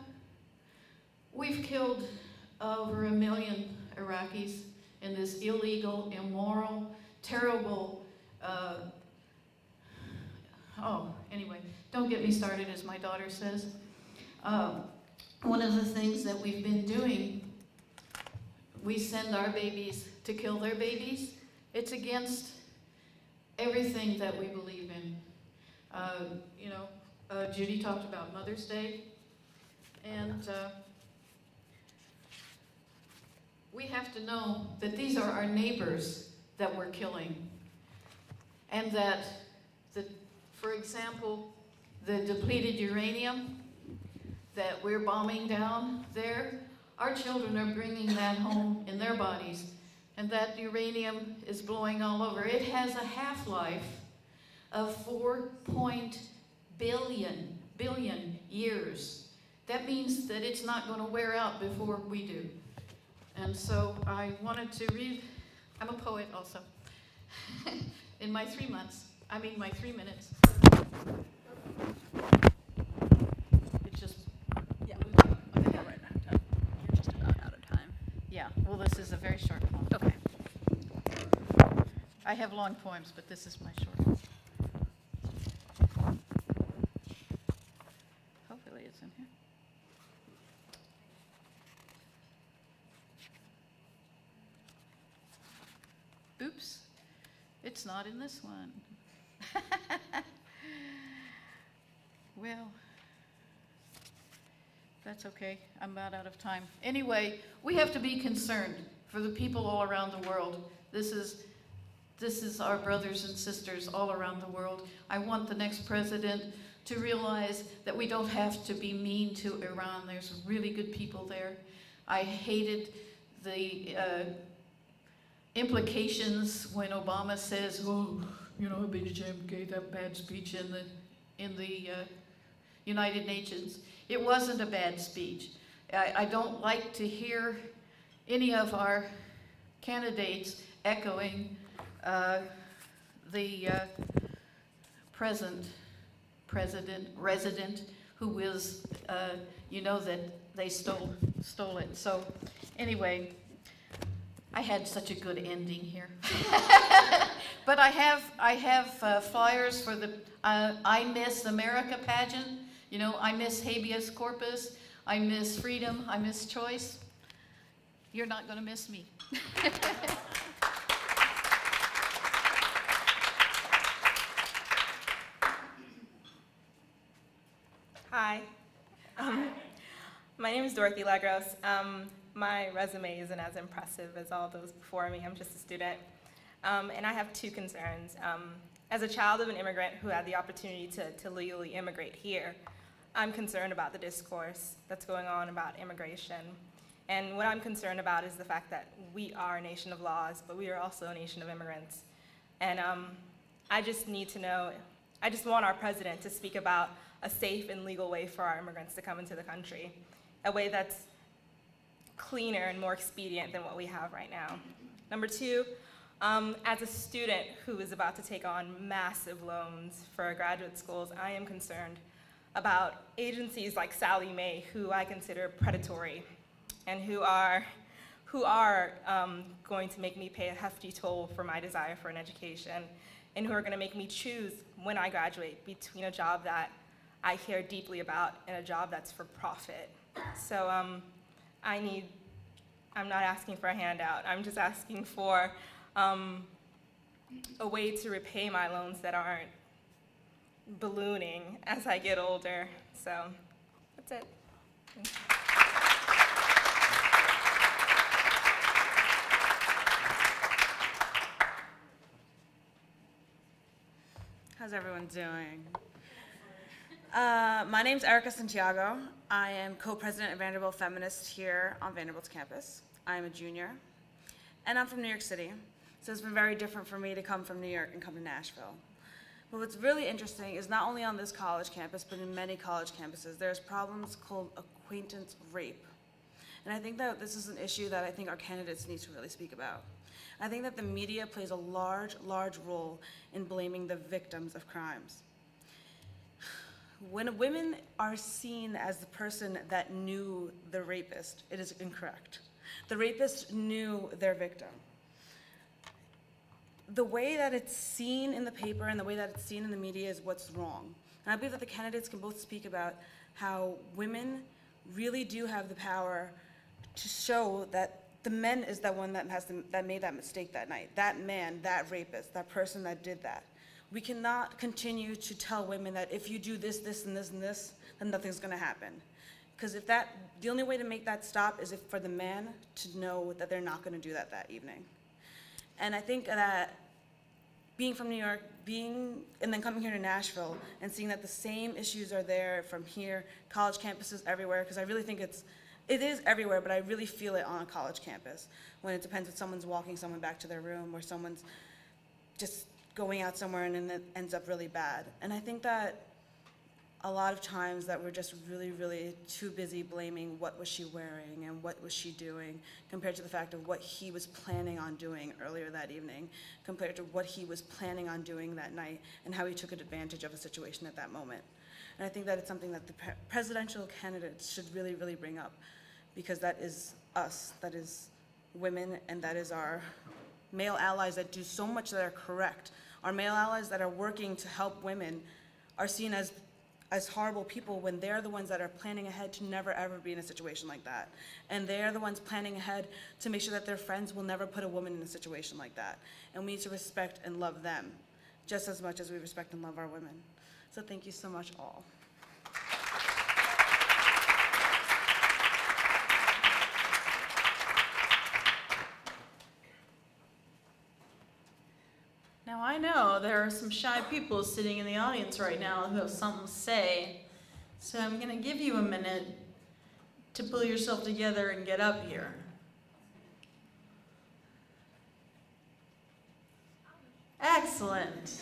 we've killed over 1 million Iraqis in this illegal, immoral, terrible, anyway, don't get me started, as my daughter says. One of the things that we've been doing, we send our babies to kill their babies. It's against everything that we believe in. You know, Judy talked about Mother's Day, and we have to know that these are our neighbors that we're killing, and that the, for example, the depleted uranium that we're bombing down there, our children are bringing that home in their bodies. And that uranium is blowing all over. It has a half-life of 4 billion years. That means that it's not going to wear out before we do. And so I wanted to read, I'm a poet also, in my 3 months, I mean my 3 minutes. It's just, yeah, okay. All right. You're just about out of time. Yeah, well this is a very short poem. Okay. I have long poems, but this is my short one. Hopefully it's in here. Oops, it's not in this one. Well, that's okay. I'm about out of time. Anyway, we have to be concerned for the people all around the world. This is our brothers and sisters all around the world. I want the next president to realize that we don't have to be mean to Iran. There's really good people there. I hated the implications when Obama says, "Oh, you know, Abidjan gave that bad speech in the United Nations." It wasn't a bad speech. I don't like to hear any of our candidates echoing the present resident, who is, you know, that they stole it. So, anyway. I had such a good ending here, but I have flyers for the I Miss America pageant. You know, I miss habeas corpus, I miss freedom, I miss choice. You're not going to miss me. Hi, my name is Dorothy Lagros. My resume isn't as impressive as all those before me. I'm just a student. And I have two concerns. As a child of an immigrant who had the opportunity to legally immigrate here, I'm concerned about the discourse that's going on about immigration. And what I'm concerned about is the fact that we are a nation of laws, but we are also a nation of immigrants. And I just need to know, I just want our president to speak about a safe and legal way for our immigrants to come into the country, a way that's cleaner and more expedient than what we have right now. Number two, as a student who is about to take on massive loans for graduate schools, I am concerned about agencies like Sallie Mae, who I consider predatory and who are going to make me pay a hefty toll for my desire for an education, and who are going to make me choose when I graduate between a job that I care deeply about and a job that's for profit. So I'm not asking for a handout. I'm just asking for a way to repay my loans that aren't ballooning as I get older. So that's it. Thanks. How's everyone doing? My name's Erica Santiago. I am co-president of Vanderbilt Feminists here on Vanderbilt's campus. I am a junior, and I'm from New York City, so it's been very different for me to come from New York and come to Nashville. But what's really interesting is not only on this college campus, but in many college campuses, there's problems called acquaintance rape. And I think that this is an issue that I think our candidates need to really speak about. I think that the media plays a large, large role in blaming the victims of crimes. When women are seen as the person that knew the rapist, it is incorrect. The rapist knew their victim. The way that it's seen in the paper and the way that it's seen in the media is what's wrong. And I believe that the candidates can both speak about how women really do have the power to show that the man is the one that made that mistake that night. That man, that rapist, that person that did that. We cannot continue to tell women that if you do this, this, and this, and this, then nothing's gonna happen. Because if that, the only way to make that stop is if for the man to know that they're not gonna do that that evening. And I think that being from New York, and then coming here to Nashville and seeing that the same issues are there from here, college campuses everywhere, because I really think it is everywhere, but I really feel it on a college campus when it depends if someone's walking someone back to their room or someone's just going out somewhere and it ends up really bad. And I think that a lot of times that we're just really, really too busy blaming what was she wearing and what was she doing compared to the fact of what he was planning on doing earlier that evening, compared to what he was planning on doing that night and how he took advantage of a situation at that moment. And I think that it's something that the presidential candidates should really, really bring up, because that is us, that is women, and that is our male allies that do so much that are correct. Our male allies that are working to help women are seen as horrible people when they're the ones that are planning ahead to never ever be in a situation like that. And they're the ones planning ahead to make sure that their friends will never put a woman in a situation like that. And we need to respect and love them just as much as we respect and love our women. So thank you so much, all. Now I know there are some shy people sitting in the audience right now who have something to say, so I'm going to give you a minute to pull yourself together and get up here. Excellent.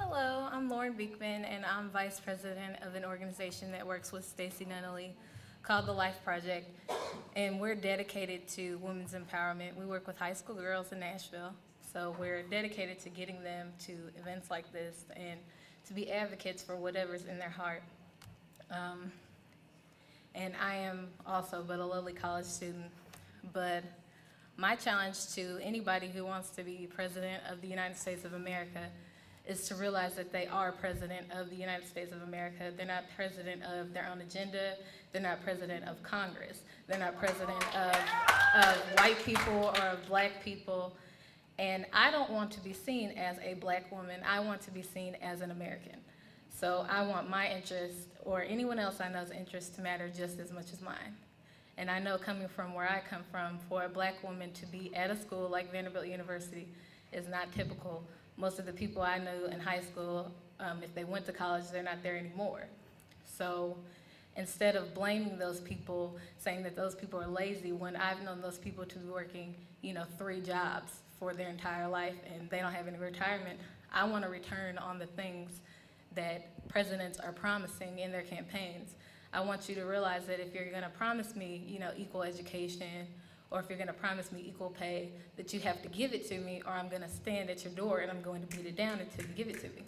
Hello, I'm Lauren Beekman, and I'm vice president of an organization that works with Stacey Nunnally called The Life Project, and we're dedicated to women's empowerment. We work with high school girls in Nashville, so we're dedicated to getting them to events like this and to be advocates for whatever's in their heart. And I am also but a lowly college student, but my challenge to anybody who wants to be president of the United States of America is to realize that they are president of the United States of America. They're not president of their own agenda. They're not president of Congress. They're not president of white people or of black people. And I don't want to be seen as a black woman. I want to be seen as an American. So I want my interest, or anyone else I know's interest, to matter just as much as mine. And I know, coming from where I come from, for a black woman to be at a school like Vanderbilt University is not typical. Most of the people I knew in high school, if they went to college, they're not there anymore. So instead of blaming those people, saying that those people are lazy, when I've known those people to be working, you know, 3 jobs for their entire life and they don't have any retirement, I want to return on the things that presidents are promising in their campaigns. I want you to realize that if you're going to promise me, you know, equal education, or if you're going to promise me equal pay, that you have to give it to me, or I'm going to stand at your door and I'm going to beat it down until you give it to me.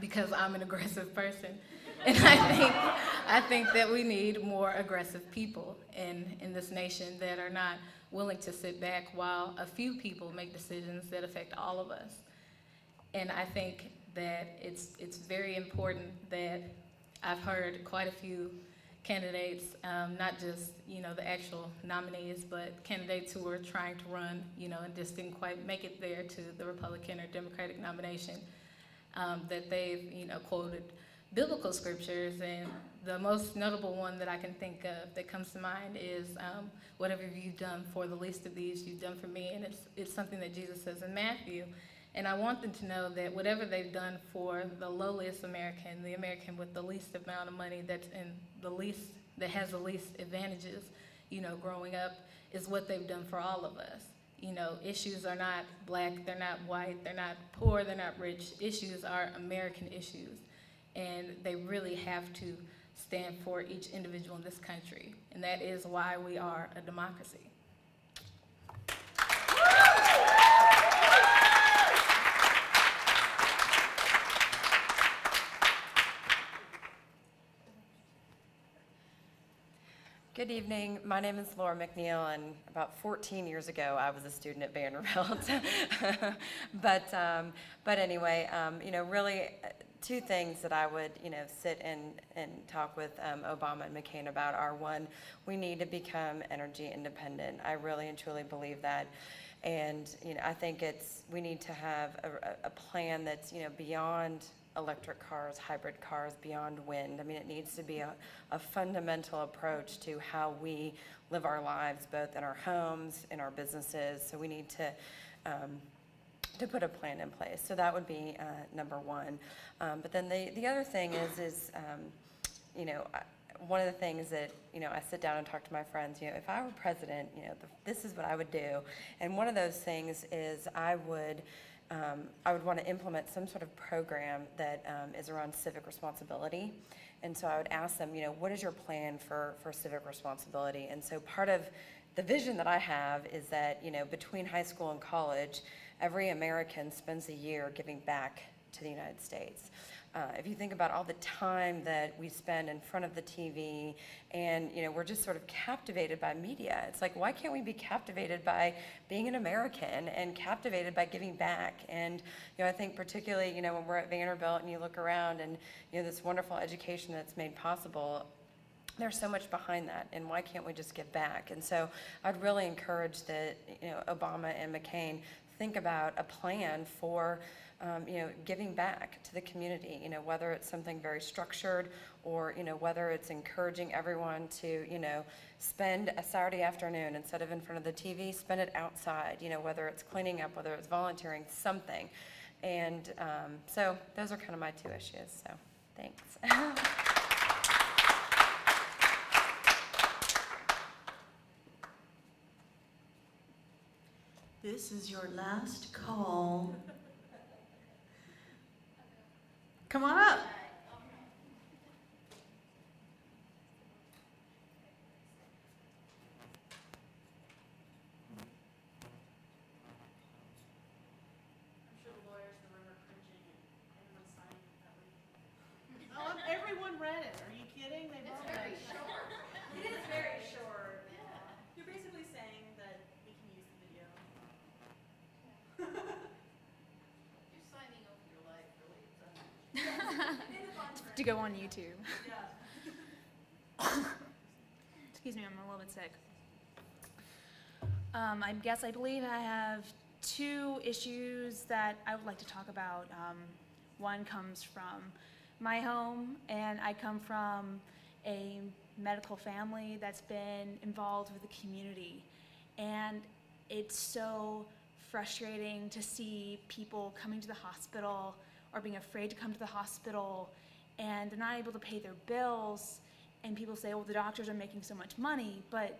Because I'm an aggressive person. And I think that we need more aggressive people in this nation that are not willing to sit back while a few people make decisions that affect all of us. And I think that it's very important that I've heard quite a few candidates, not just, you know, the actual nominees, but candidates who are trying to run, you know, and just didn't quite make it there to the Republican or Democratic nomination, that they've, you know, quoted biblical scriptures. And the most notable one that I can think of that comes to mind is, whatever you've done for the least of these, you've done for me. And it's something that Jesus says in Matthew. And I want them to know that whatever they've done for the lowliest American, the American with the least amount of money, that's in the least, that has the least advantages, you know, growing up, is what they've done for all of us. You know, issues are not black, they're not white, they're not poor, they're not rich. Issues are American issues. And they really have to stand for each individual in this country. And that is why we are a democracy. Good evening. My name is Laura McNeil, and about 14 years ago, I was a student at Vanderbilt. But anyway, you know, really, two things that I would, sit and talk with Obama and McCain about are, one, we need to become energy independent. I really and truly believe that. And, I think we need to have a plan that's, beyond electric cars, hybrid cars, beyond wind. I mean, it needs to be a fundamental approach to how we live our lives, both in our homes, in our businesses. So we need to put a plan in place. So that would be number one. But then the other thing is one of the things that, I sit down and talk to my friends, if I were president, this is what I would do. And one of those things is I would want to implement some sort of program that is around civic responsibility. And so I would ask them, what is your plan for civic responsibility? And so part of the vision that I have is that, between high school and college, every American spends a year giving back to the United States. If you think about all the time that we spend in front of the TV, and we're just sort of captivated by media. It's like, why can't we be captivated by being an American and captivated by giving back? And I think particularly when we're at Vanderbilt and you look around and this wonderful education that's made possible, there's so much behind that, and why can't we just give back? And so I'd really encourage that Obama and McCain think about a plan for giving back to the community, whether it's something very structured or, whether it's encouraging everyone to, spend a Saturday afternoon instead of in front of the TV, spend it outside, whether it's cleaning up, whether it's volunteering, something. And so those are kind of my two issues, so thanks. This is your last call. Come on up. To go on YouTube. Excuse me, I'm a little bit sick. I believe I have two issues that I would like to talk about. One comes from my home, and I come from a medical family that's been involved with the community. And it's so frustrating to see people coming to the hospital or being afraid to come to the hospital, and they're not able to pay their bills, and people say, well, the doctors are making so much money, but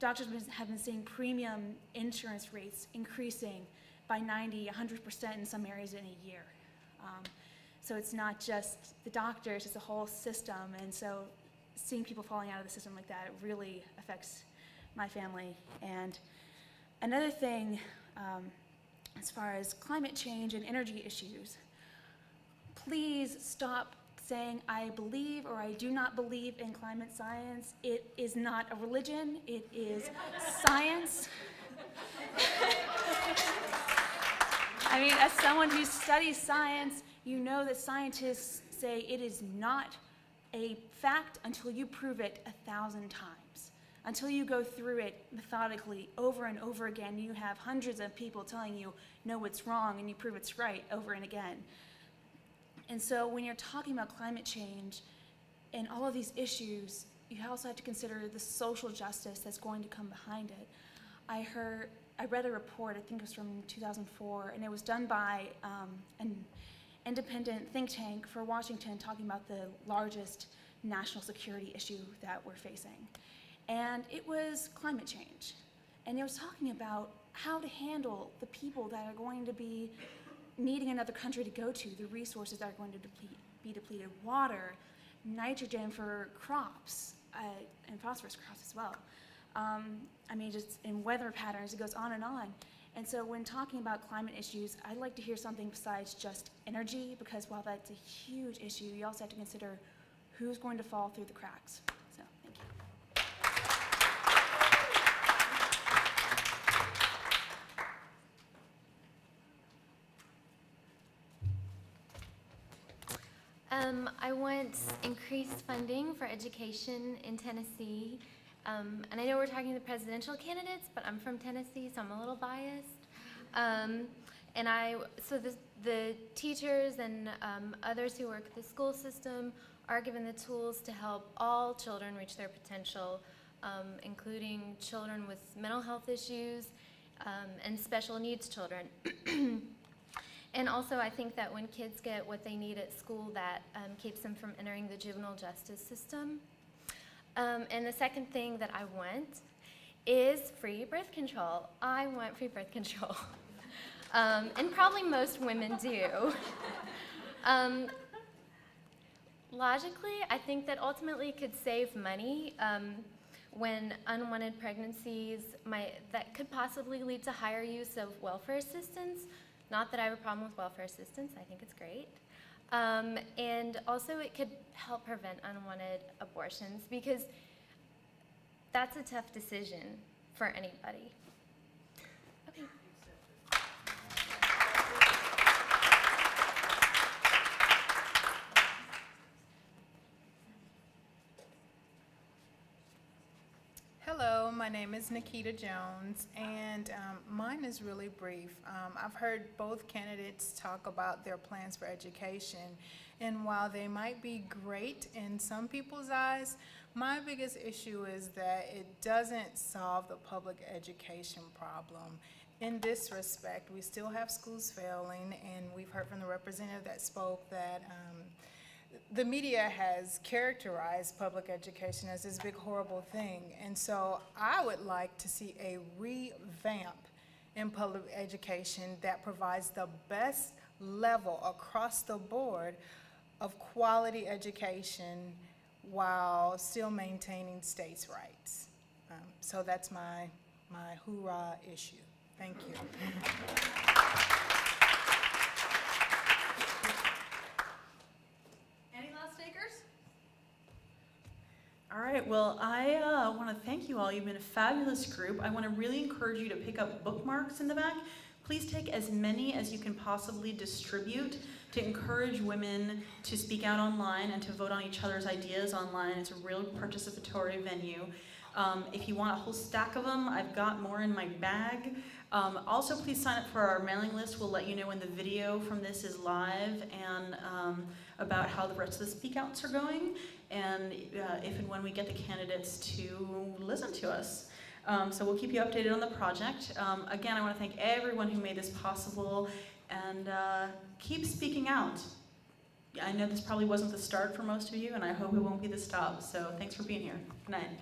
doctors have been seeing premium insurance rates increasing by 90, 100% in some areas in a year. So it's not just the doctors, it's the whole system, and so seeing people falling out of the system like that, it really affects my family. And another thing, as far as climate change and energy issues, please stop saying I believe or I do not believe in climate science. It is not a religion, it is science. I mean, as someone who studies science, you know that scientists say it is not a fact until you prove it 1,000 times. Until you go through it methodically over and over again, you have hundreds of people telling you, no, it's wrong, and you prove it's right over and again. And so when you're talking about climate change and all of these issues, you also have to consider the social justice that's going to come behind it. I read a report, I think it was from 2004, and it was done by an independent think tank for Washington talking about the largest national security issue that we're facing. And it was climate change. And it was talking about how to handle the people that are going to be needing another country to go to, the resources that are going to be depleted, water, nitrogen for crops, and phosphorus crops as well. I mean, just in weather patterns, it goes on and on. And so when talking about climate issues, I'd like to hear something besides just energy, because while that's a huge issue, you also have to consider who's going to fall through the cracks. So, thank you. I want increased funding for education in Tennessee. And I know we're talking to the presidential candidates, but I'm from Tennessee, so I'm a little biased. So the teachers and others who work the school system are given the tools to help all children reach their potential, including children with mental health issues and special needs children. And also, I think that when kids get what they need at school, that keeps them from entering the juvenile justice system. And the second thing that I want is free birth control. I want free birth control. And probably most women do. Logically, I think that ultimately it could save money when unwanted pregnancies that could possibly lead to higher use of welfare assistance. Not that I have a problem with welfare assistance, I think it's great. And also it could help prevent unwanted abortions, because that's a tough decision for anybody. Okay. Hello, my name is Nikita Jones, and mine is really brief. I've heard both candidates talk about their plans for education, and while they might be great in some people's eyes, my biggest issue is that it doesn't solve the public education problem. In this respect, we still have schools failing, and we've heard from the representative that spoke that the media has characterized public education as this big horrible thing, and so I would like to see a revamp in public education that provides the best level across the board of quality education while still maintaining states' rights. So that's my hoorah issue. Thank you. All right, well, I want to thank you all. You've been a fabulous group. I want to really encourage you to pick up bookmarks in the back. Please take as many as you can possibly distribute to encourage women to speak out online and to vote on each other's ideas online. It's a real participatory venue. If you want a whole stack of them, I've got more in my bag. Also, please sign up for our mailing list. We'll let you know when the video from this is live and about how the rest of the speak outs are going, and if and when we get the candidates to listen to us. So we'll keep you updated on the project. Again, I want to thank everyone who made this possible, and keep speaking out. I know this probably wasn't the start for most of you, and I hope it won't be the stop. So thanks for being here. Good night.